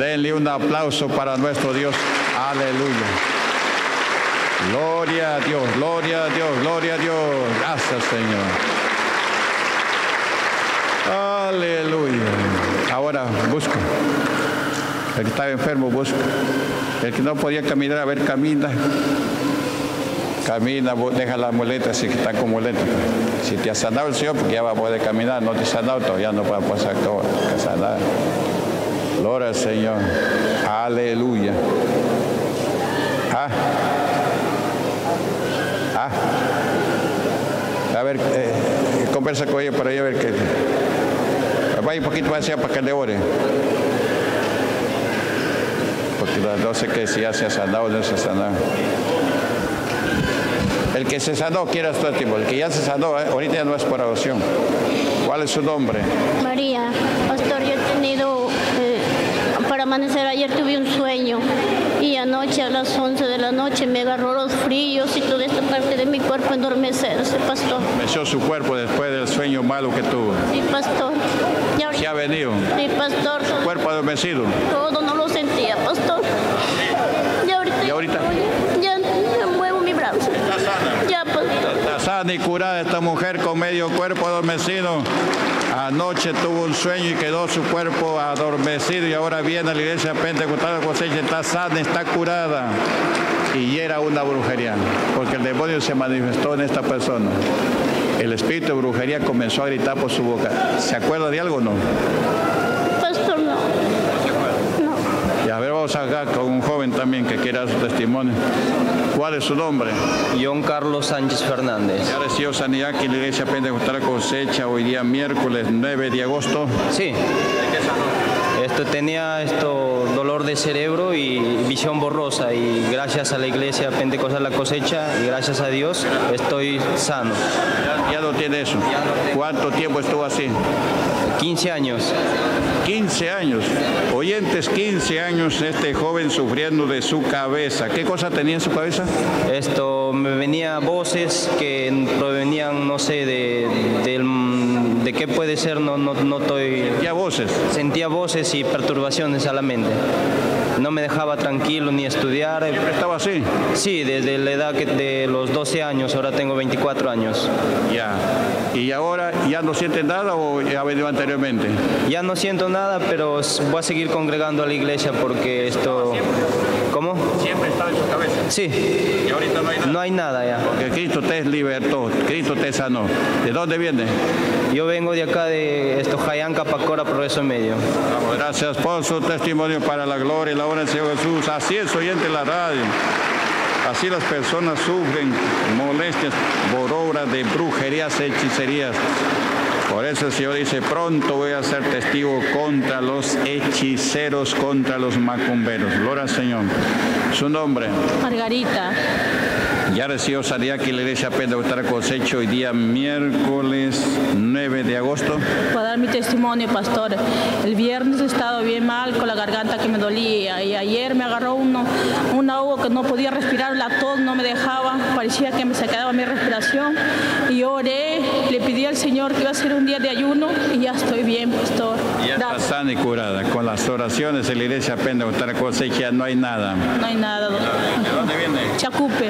Denle un aplauso para nuestro Dios. Aleluya. Gloria a Dios, gloria a Dios, gloria a Dios. Gracias, Señor. Aleluya. Ahora busca. El que estaba enfermo, busca. El que no podía caminar, a ver, camina. Camina, deja las muletas, si está con muletas. Si te ha sanado el Señor, porque ya va a poder caminar. No te ha sanado, todavía no va a poder sanar. Gloria al Señor. Aleluya. A ver, conversa con ella para ella, a ver qué. Vaya un poquito más allá para que le ore. Porque las dos sé que si ya se ha sanado o no se ha sanado. El que se sanó, quiera estar tipo. El que ya se sanó, ahorita ya no es por oración. ¿Cuál es su nombre? María. Pastor, yo he tenido, para amanecer ayer tuve un sueño. Y anoche a las 11 de la noche me agarró los fríos y toda esta parte de mi cuerpo endormecerse, pastor. Entormeció su cuerpo después del sueño malo que tuvo. Sí, pastor. ¿Se ha venido? Sí, pastor. ¿Su cuerpo adormecido? Todo, no lo sentía, pastor. ¿Y ahorita? Ya muevo mi brazo. Está sana. Ya, pastor. Está sana y curada esta mujer con medio cuerpo adormecido. Anoche tuvo un sueño y quedó su cuerpo adormecido y ahora viene a la Iglesia Pentecostal la Cosecha, está sana, está curada. Y era una brujería, porque el demonio se manifestó en esta persona. El espíritu de brujería comenzó a gritar por su boca. ¿Se acuerda de algo o no? Pastor, no. No. Y a ver, vamos acá con un joven también que quiera su testimonio. ¿Cuál es su nombre? John Carlos Sánchez Fernández. ¿Ya recibió sanidad aquí en la Iglesia Pentecostal la Cosecha hoy día miércoles 9 de agosto? Sí. Tenía dolor de cerebro y visión borrosa, y gracias a la Iglesia Pentecostal la Cosecha y gracias a Dios estoy sano. Ya no tiene eso. ¿Cuánto tiempo estuvo así? 15 años. 15 años. Oyentes, 15 años este joven sufriendo de su cabeza. ¿Qué cosa tenía en su cabeza? Me venía voces que provenían, no sé, de qué puede ser, no estoy... ¿Sentía voces? Sentía voces y perturbaciones a la mente. No me dejaba tranquilo ni estudiar. ¿Siempre estaba así? Sí, desde la edad de los 12 años, ahora tengo 24 años. Ya. ¿Y ahora ya no sientes nada o ya venido anteriormente? Ya no siento nada, pero voy a seguir congregando a la iglesia porque esto... ¿Cómo? ¿Siempre estaba en su cabeza? Sí. ¿Y ahorita no hay nada? No hay nada ya. Porque Cristo te libertó, Cristo te sanó. ¿De dónde vienes? Yo vengo de acá, de Jayanca, Pacora, Progreso Medio. Gracias por su testimonio para la gloria y la honra del Señor Jesús. Así es, oyente de la radio. Así las personas sufren molestias por obra de brujerías, hechicerías. Por eso el Señor dice, pronto voy a ser testigo contra los hechiceros, contra los macumberos. Gloria al Señor. ¿Su nombre? Margarita. Ya recibió salida aquí la Iglesia Pentecostal la Cosecha hoy día miércoles 9 de agosto. Para dar mi testimonio, pastor, el viernes he estado bien mal con la garganta que me dolía y ayer me agarró un ahogo que no podía respirar, la tos no me dejaba, parecía que me sacaba mi respiración y yo oré, le pedí al Señor que iba a hacer un día de ayuno y ya estoy bien, pastor. Ya está sana y curada. Con las oraciones de la Iglesia Pentecostal la Cosecha no hay nada. No hay nada. ¿De dónde viene? Chacupe.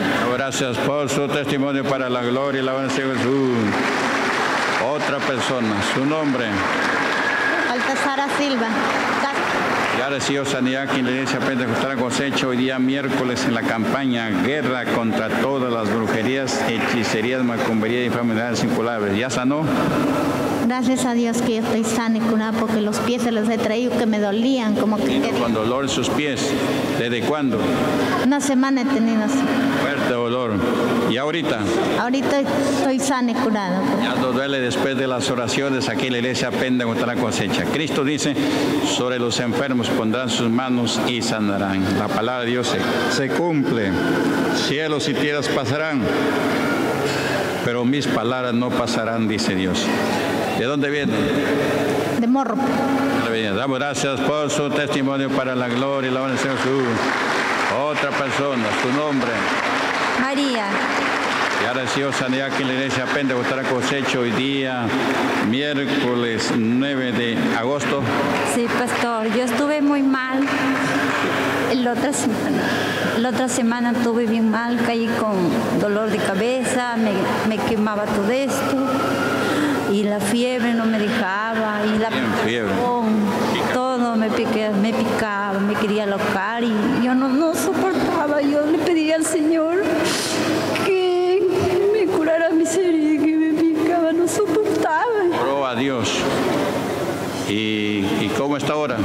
Gracias por su testimonio para la gloria y la honra de Jesús. Otra persona, su nombre. Baltasara Silva. Ya recibió sanidad aquí en la Iglesia Pentecostal la Cosecha hoy día miércoles en la campaña Guerra contra todas las brujerías, hechicerías, macumberías y enfermedades incurables. ¿Ya sanó? Gracias a Dios que yo estoy sana y curada porque los pies se los he traído que me dolían. Como que con dolor en sus pies. ¿Desde cuándo? Una semana he tenido así. Fuerte dolor. ¿Y ahorita? Ahorita estoy sana y curada. Pues. Ya no duele después de las oraciones aquí en la Iglesia Pentecostal la Cosecha. Cristo dice, sobre los enfermos pondrán sus manos y sanarán. La palabra de Dios se cumple. Cielos y tierras pasarán, pero mis palabras no pasarán, dice Dios. ¿De dónde viene? De Morro. Damos gracias por su testimonio para la gloria y la honra del Señor Jesús. Otra persona, su nombre. María. Y agradecido sanidad que la Iglesia Pentecostal la Cosecha hoy día, miércoles 9 de agosto. Sí, pastor, yo estuve muy mal. La otra semana estuve bien mal, caí con dolor de cabeza, me quemaba todo esto. Y la fiebre no me dejaba, y la fiebre, todo me picaba, me quería locar y yo no soportaba. Yo le pedía al Señor que me curara mis heridas, que me picaba, no soportaba. Oró a Dios. ¿Y cómo está ahora?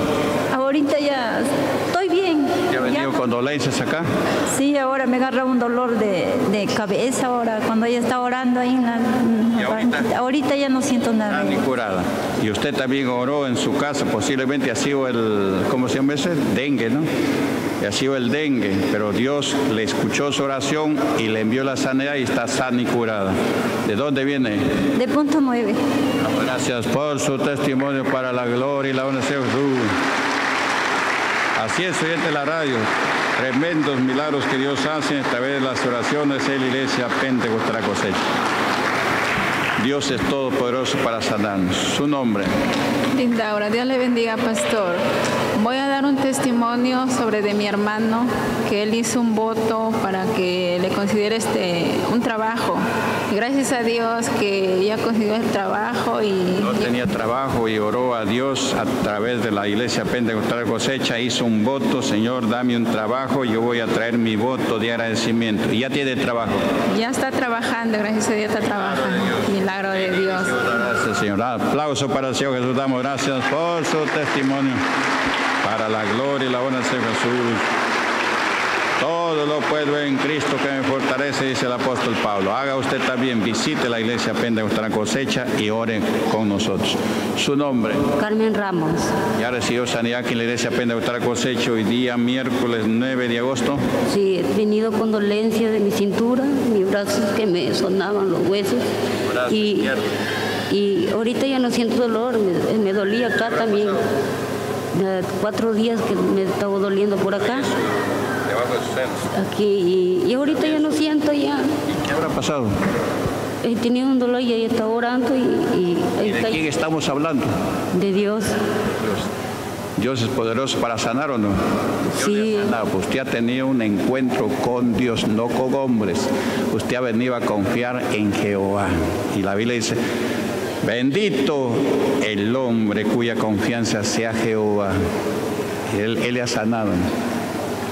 Ahorita ya estoy bien. ¿Ya ha venido con dolencias acá? Sí, ahora me agarra un dolor de cabeza ahora, cuando ella está orando ahí en ahorita ya no siento nada. Ni curada. Y usted también oró en su casa, posiblemente ha sido el, ¿cómo se llama ese? Dengue, ¿no? Ha sido el dengue, pero Dios le escuchó su oración y le envió la sanidad y está sana y curada. ¿De dónde viene? De Punto 9. Gracias por su testimonio para la gloria y la honra de Jesús. Así es, oyente de la radio. Tremendos milagros que Dios hace a través de las oraciones de la Iglesia Pentecostal la Cosecha. Dios es todopoderoso para sanarnos. Su nombre. Linda, ahora Dios le bendiga, pastor. Voy a dar un testimonio sobre de mi hermano, que él hizo un voto para que le considere un trabajo. Gracias a Dios que ya consiguió el trabajo. No tenía trabajo y oró a Dios a través de la Iglesia Pentecostal Cosecha. Hizo un voto: Señor, dame un trabajo, yo voy a traer mi voto de agradecimiento. ¿Y ya tiene trabajo? Ya está trabajando, gracias a Dios está trabajando. Milagro de Dios. Gracias, Señor. Aplauso para el Señor Jesús. Damos gracias por su testimonio. Para la gloria y la honra de Jesús. Todo lo puedo en Cristo que me fortalece, dice el apóstol Pablo. Haga usted también, visite la Iglesia Pentecostal la Cosecha y ore con nosotros. Su nombre. Carmen Ramos. Ya recibió sanidad aquí en la Iglesia Pentecostal la Cosecha hoy día, miércoles 9 de agosto. Sí, he venido con dolencia de mi cintura, mis brazos que me sonaban los huesos. Brazos y ahorita ya no siento dolor, me dolía acá también. 4 días que me estaba doliendo por acá. Debajo de sus senos. Aquí, y ahorita ya no siento ya. ¿Qué habrá pasado? He tenido un dolor y ahí estaba orando. ¿Y de quién estamos hablando? De Dios. Dios es poderoso para sanar, ¿o no? Sí. Usted ha tenido un encuentro con Dios, no con hombres. Usted ha venido a confiar en Jehová. Y la Biblia dice: bendito el hombre cuya confianza sea Jehová. Él le ha sanado.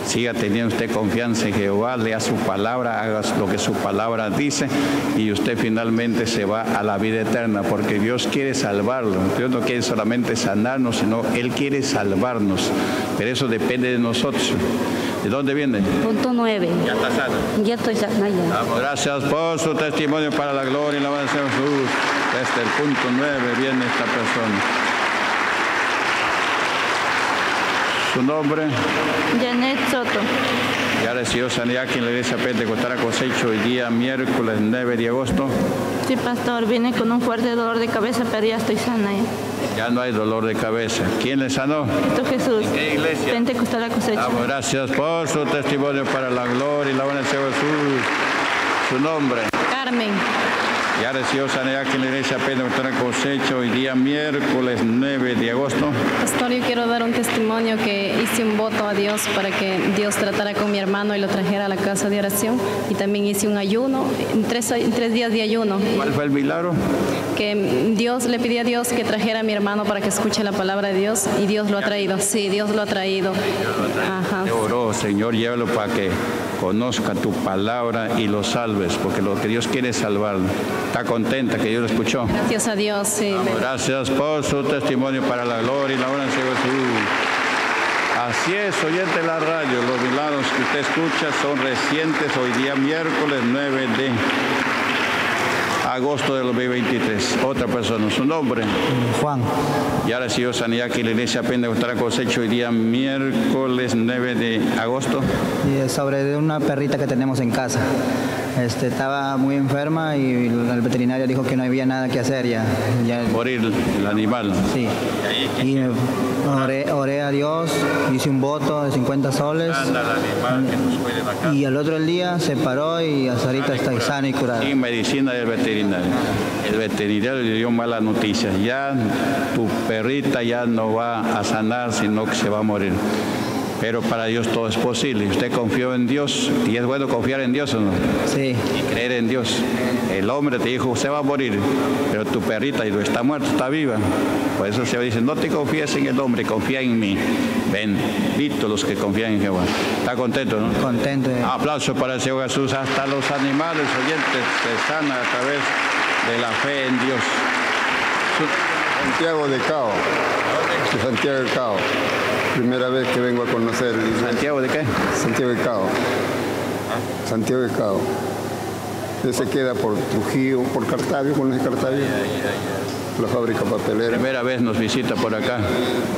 Siga teniendo usted confianza en Jehová, lea su palabra, haga lo que su palabra dice y usted finalmente se va a la vida eterna, porque Dios quiere salvarlo. Dios no quiere solamente sanarnos, sino Él quiere salvarnos. Pero eso depende de nosotros. ¿De dónde viene? Punto 9. Ya está sana. Ya estoy sana ya. Vamos, gracias por su testimonio para la gloria y la honra de Jesús. Desde el punto 9 viene esta persona. ¿Su nombre? Janet Soto. Ya recibió sanidad aquí en la Iglesia Pentecostal la Cosecha hoy día, miércoles 9 de agosto. Sí, pastor, vine con un fuerte dolor de cabeza, pero ya estoy sana. Ya no hay dolor de cabeza. ¿Quién le sanó? Cristo Jesús. ¿En qué iglesia? Pentecostal la Cosecha. Damos gracias por su testimonio para la gloria y la honra de Jesús. ¿Su nombre? Carmen. Ya recibió sanidad aquí en la Iglesia Pentecostal la Cosecha hoy día, miércoles 9 de agosto. Pastor, yo quiero dar un testimonio que hice un voto a Dios para que Dios tratara con mi hermano y lo trajera a la casa de oración. Y también hice un ayuno, 3 días de ayuno. ¿Cuál fue el milagro? Que Dios, le pedí a Dios que trajera a mi hermano para que escuche la palabra de Dios, y Dios lo ha traído. Sí, Dios lo ha traído. Ajá. Te oró: Señor, llévalo para que conozca tu palabra y lo salves, porque lo que Dios quiere es salvarlo. Está contenta que Dios lo escuchó. Gracias a Dios. Sí. Gracias por su testimonio para la gloria y la honra de Jesús. Así es, oyente de la radio, los milagros que usted escucha son recientes hoy día, miércoles 9 de agosto del 2023. Otra persona, su nombre. Juan. Ya recibió sanidad aquí en la Iglesia Pentecostal la Cosecha hoy día, miércoles 9 de agosto. Y sobre una perrita que tenemos en casa. Estaba muy enferma y el veterinario dijo que no había nada que hacer ya. Morir el animal. Sí. Y oré a Dios, hice un voto de 50 soles. Y al otro día se paró y hasta ahorita está sana y curada. Y medicina del veterinario. El veterinario le dio malas noticias. Ya tu perrita ya no va a sanar, sino que se va a morir. Pero para Dios todo es posible. Usted confió en Dios, y es bueno confiar en Dios, ¿o no? Sí. Y creer en Dios. El hombre te dijo, usted va a morir, pero tu perrita está muerta, está viva. Por eso se dice, no te confíes en el hombre, confía en mí. Bendito los que confían en Jehová. ¿Está contento, no? Contento. Aplausos para el Señor Jesús. Hasta los animales oyentes se sanan a través de la fe en Dios. Santiago de Cao. Santiago de Cao. Primera vez que vengo a conocer. ¿Santiago de qué? Santiago de Cao. ¿Ah? Santiago de Cao. Él se queda por Trujillo, por Cartavio, con el Cartavio. La fábrica papelera. Primera vez nos visita por acá.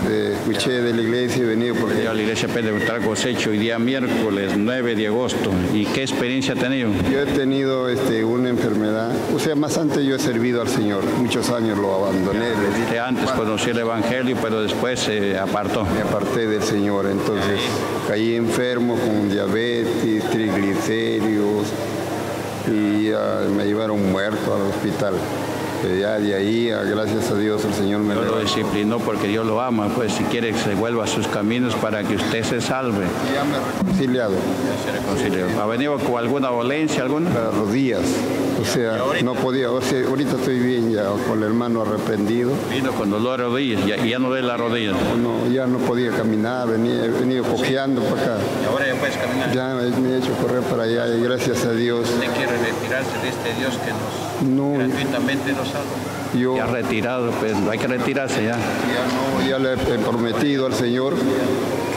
Escuché de la iglesia y venido por aquí. A la Iglesia Pentecostal la Cosecha hoy día miércoles 9 de agosto. ¿Y qué experiencia ha tenido? Yo he tenido una enfermedad. O sea, más antes yo he servido al Señor. Muchos años lo abandoné. Antes conocí el Evangelio, pero después se apartó. Me aparté del Señor, entonces caí enfermo con diabetes, triglicéridos y me llevaron muerto al hospital. Ya de ahí, gracias a Dios, el Señor me lo disciplinó porque Dios lo ama, pues si quiere que se vuelva a sus caminos para que usted se salve. Ya me he reconciliado. ¿Ha venido con alguna dolencia, alguna? Las rodillas, o sea, no podía, o sea, ahorita estoy bien ya, con el hermano arrepentido. Vino con dolor de rodillas, ya no duele la rodilla. No, ya no podía caminar, he venido cojeando para acá. ¿Y ahora ya puedes caminar? Ya me he hecho correr para allá y gracias a Dios. Hay que retirarse de este Dios que gratuitamente nos salva. Yo ya retirado, pues hay que retirarse ya. Ya le he prometido al Señor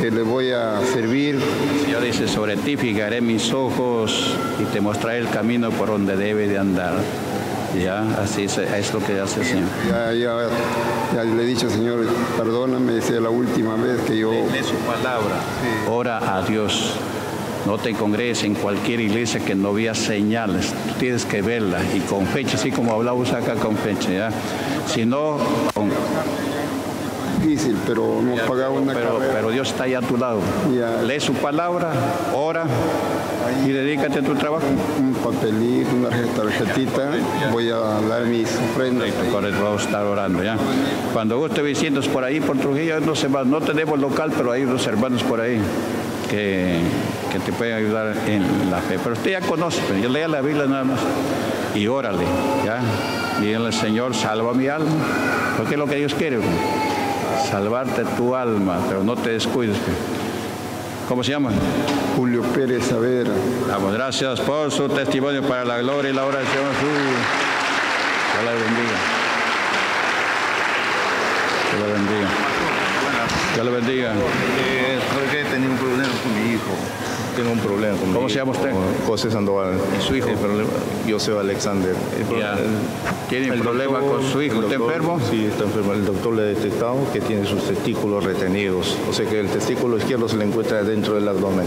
que le voy a servir. El Señor dice, sobre ti fijaré mis ojos y te mostraré el camino por donde debe de andar. Ya, así es lo que hace el Señor. Ya le he dicho, Señor, perdóname, es la última vez que yo... Lee su palabra, sí. Ora a Dios. No te congregues en cualquier iglesia que no veas señales. Tú tienes que verlas y con fecha, así como hablamos acá con fecha, ¿ya? Si no... Difícil, pero hemos pagado una carrera. Pero Dios está ahí a tu lado. Ya. Lee su palabra, ora y dedícate a tu trabajo. Un papelito, una tarjetita, voy a dar mis ofrendas. Vamos a estar orando, ¿ya? Cuando guste visitas por ahí, por Trujillo, no tenemos local, pero hay unos hermanos por ahí que te pueden ayudar en la fe. Pero usted ya conoce, yo lea la Biblia nada más y órale, ¿ya? Díganle, Señor, salva mi alma, porque es lo que Dios quiere, salvarte tu alma, pero no te descuides. ¿Cómo se llama? Julio Pérez Saavedra. Vamos, gracias por su testimonio para la gloria y la oración. Dios la bendiga. Dios la bendiga. Dios la bendiga. Porque tenía un problema con mi hijo. Tengo un problema con mi hijo. ¿Cómo se llama usted? José Sandoval. ¿Y su hijo? José Alexander. ¿Tiene problema con su hijo? ¿Está enfermo? Sí, está enfermo. El doctor le ha detectado que tiene sus testículos retenidos. O sea que el testículo izquierdo se le encuentra dentro del abdomen.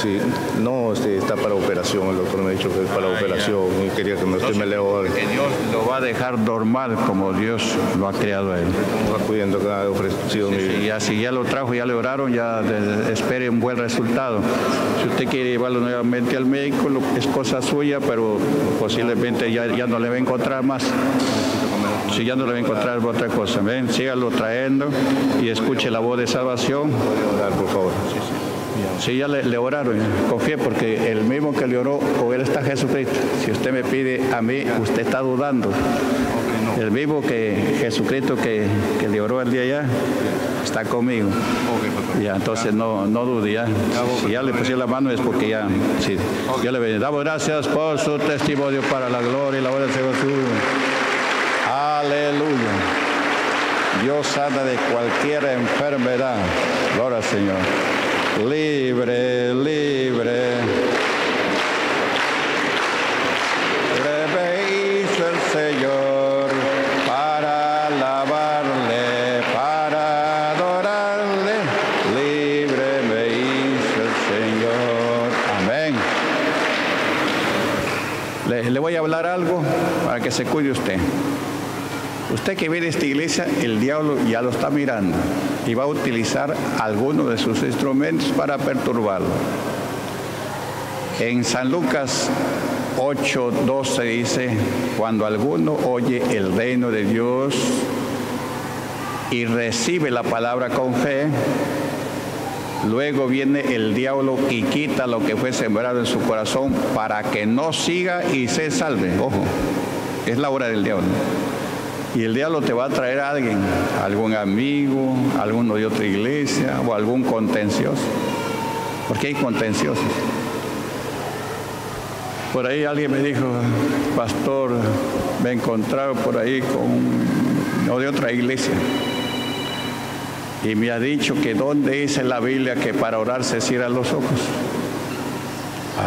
Sí. No, está para operación, el doctor me ha dicho que es para operación y quería que usted me lea hoy. Que Dios lo va a dejar normal como Dios lo ha creado a él. Va cuidando cada ofrecido. Si ya lo trajo, ya le oraron, ya espere un buen resultado. Si usted quiere llevarlo nuevamente al médico, es cosa suya, pero posiblemente ya no le va a encontrar más. Si ya no le va a encontrar otra cosa, ven, sígalo trayendo y escuche la voz de salvación. Por favor. Sí, ya le oraron, confíe, porque el mismo que le oró, con él está Jesucristo. Si usted me pide a mí, usted está dudando. El mismo que Jesucristo que le oró el día allá, está conmigo. Ya, entonces no dude, ya. Si ya le puse la mano es porque ya, sí. Yo le bendigo. Damos gracias por su testimonio para la gloria y la honra de Jesús. Aleluya. Dios sana de cualquier enfermedad. Gloria al Señor. Libre, libre. Libre hizo el Señor para alabarle, para adorarle. Libre me hizo el Señor. Amén. Le voy a hablar algo para que se cuide usted. Usted que viene a esta iglesia, el diablo ya lo está mirando y va a utilizar alguno de sus instrumentos para perturbarlo. En San Lucas 8:12 dice, cuando alguno oye el reino de Dios y recibe la palabra con fe, luego viene el diablo y quita lo que fue sembrado en su corazón para que no siga y se salve. Ojo, es la obra del diablo. Y el diablo te va a traer a alguien, algún amigo, alguno de otra iglesia o algún contencioso. Porque hay contenciosos. Por ahí alguien me dijo, pastor, me he encontrado por ahí con de otra iglesia. Y me ha dicho que dónde dice la Biblia que para orar se cierran los ojos.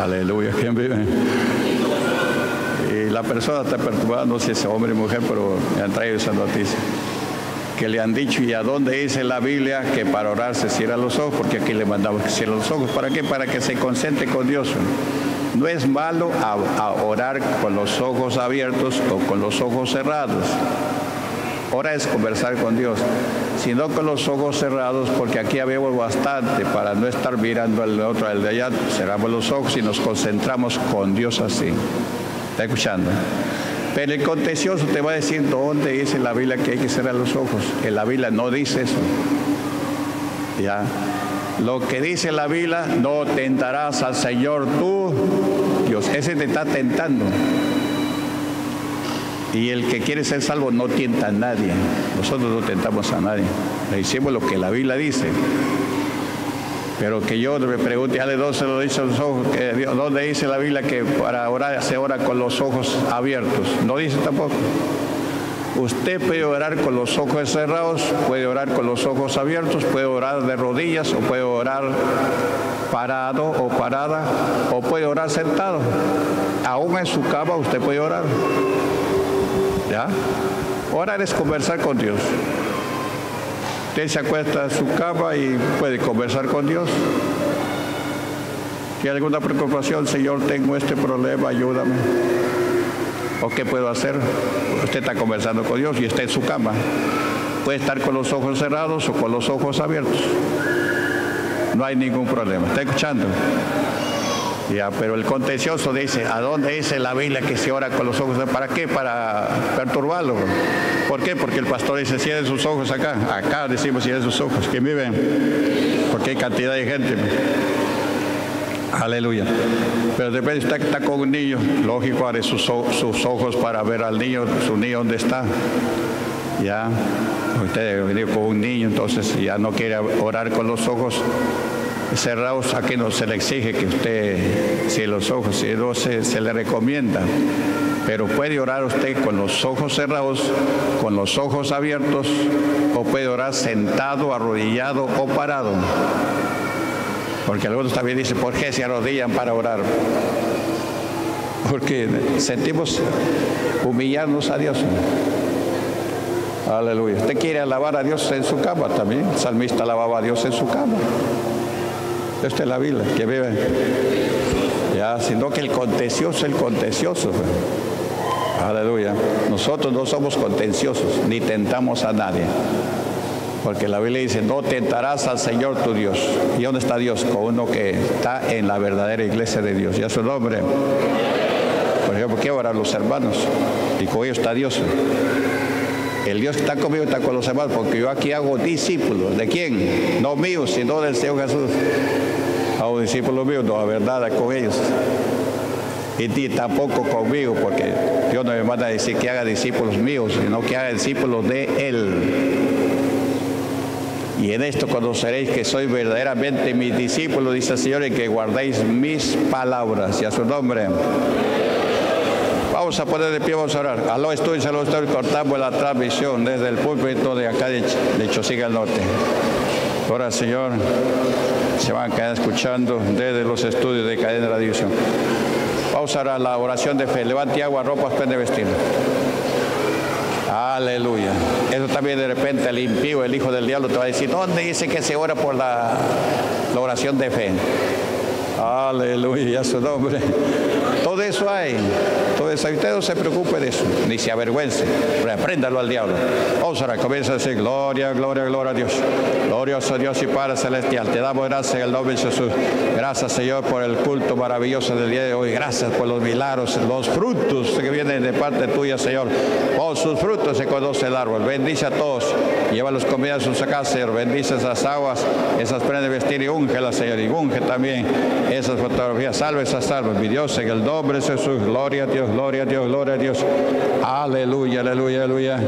Aleluya, ¿quién vive? Y la persona está perturbada, no sé si es hombre o mujer, pero me han traído esa noticia. Que le han dicho, ¿y a dónde dice la Biblia que para orar se cierran los ojos? Porque aquí le mandamos que cierren los ojos. ¿Para qué? Para que se concentre con Dios. No es malo a orar con los ojos abiertos o con los ojos cerrados. Ahora es conversar con Dios, sino con los ojos cerrados, porque aquí habemos bastante para no estar mirando al otro, al de allá. Cerramos los ojos y nos concentramos con Dios así. ¿Está escuchando? Pero el contencioso te va a decir dónde dice la Biblia que hay que cerrar los ojos. En la Biblia no dice eso. Ya. Lo que dice la Biblia, no tentarás al Señor tu Dios. Ese te está tentando. Y el que quiere ser salvo no tienta a nadie. Nosotros no tentamos a nadie. Le hicimos lo que la Biblia dice. Pero que yo me pregunte, ¿a dónde se lo dice los ojos? ¿Dónde dice la Biblia que para orar se ora con los ojos abiertos? No dice tampoco. Usted puede orar con los ojos cerrados, puede orar con los ojos abiertos, puede orar de rodillas o puede orar parado o parada o puede orar sentado. Aún en su cama usted puede orar. ¿Ya? Orar es conversar con Dios. Usted se acuesta en su cama y puede conversar con Dios. Si hay alguna preocupación, Señor, tengo este problema, ayúdame. ¿O qué puedo hacer? Usted está conversando con Dios y está en su cama. Puede estar con los ojos cerrados o con los ojos abiertos. No hay ningún problema. ¿Está escuchando? Ya, pero el contencioso dice, ¿a dónde dice la Biblia que se ora con los ojos? ¿Para qué? Para perturbarlo. ¿Por qué? Porque el pastor dice, cierren sus ojos acá. Acá decimos, cierren sus ojos. ¿Quién vive? Porque hay cantidad de gente. Aleluya. Pero de repente usted está con un niño. Lógico, haré sus ojos para ver al niño, su niño dónde está. Ya, usted viene con un niño, entonces ya no quiere orar con los ojos cerrados. Aquí no se le exige que usted cierre los ojos, si no se le recomienda, pero puede orar usted con los ojos cerrados, con los ojos abiertos, o puede orar sentado, arrodillado o parado, porque algunos también dicen, ¿por qué se arrodillan para orar? Porque sentimos humillarnos a Dios. Aleluya. Usted quiere alabar a Dios en su cama también. El salmista alababa a Dios en su cama. Esta es la Biblia que vive. Ya, sino que el contencioso es el contencioso. Aleluya. Nosotros no somos contenciosos, ni tentamos a nadie. Porque la Biblia dice, no tentarás al Señor tu Dios. ¿Y dónde está Dios? Con uno que está en la verdadera iglesia de Dios. Y a su nombre. Por ejemplo, ¿qué oran los hermanos? Y con ellos está Dios. El Dios que está conmigo está con los hermanos, porque yo aquí hago discípulos. ¿De quién? No míos, sino del Señor Jesús. Hago discípulos míos, no va a haber nada con ellos. Y ti tampoco conmigo, porque Dios no me manda a decir que haga discípulos míos, sino que haga discípulos de Él. Y en esto conoceréis que sois verdaderamente mis discípulos, dice el Señor, y que guardéis mis palabras. Y a su nombre. Vamos a poner de pie, vamos a orar. Aló, estoy, cortamos la transmisión desde el púlpito de acá de Chosica al norte. Ahora, Señor, se van a quedar escuchando desde los estudios de Cadena de Radio. Vamos a orar la oración de fe. Levante agua, ropa, prende vestir. Aleluya. Eso también de repente el impío, el hijo del diablo, te va a decir, ¿dónde dice que se ora por la oración de fe? Aleluya, su nombre. Todo eso hay. Todo eso. Usted no se preocupe de eso, ni se avergüence. Repréndalo al diablo. Vamos ahora, comienza a decir, gloria, gloria, gloria a Dios. Glorioso Dios y Padre Celestial. Te damos gracias en el nombre de Jesús. Gracias, Señor, por el culto maravilloso del día de hoy. Gracias por los milagros, los frutos que vienen de parte tuya, Señor. Por sus frutos se conoce el árbol. Bendice a todos. Llévalos comida a sus casas, Señor. Bendice esas aguas, esas prendas de vestir y úngelas, Señor. Y unge también esas fotografías. Salve esas almas, mi Dios, en el nombre de Jesús. Gloria a Dios, gloria a Dios, gloria a Dios. Aleluya, aleluya, aleluya.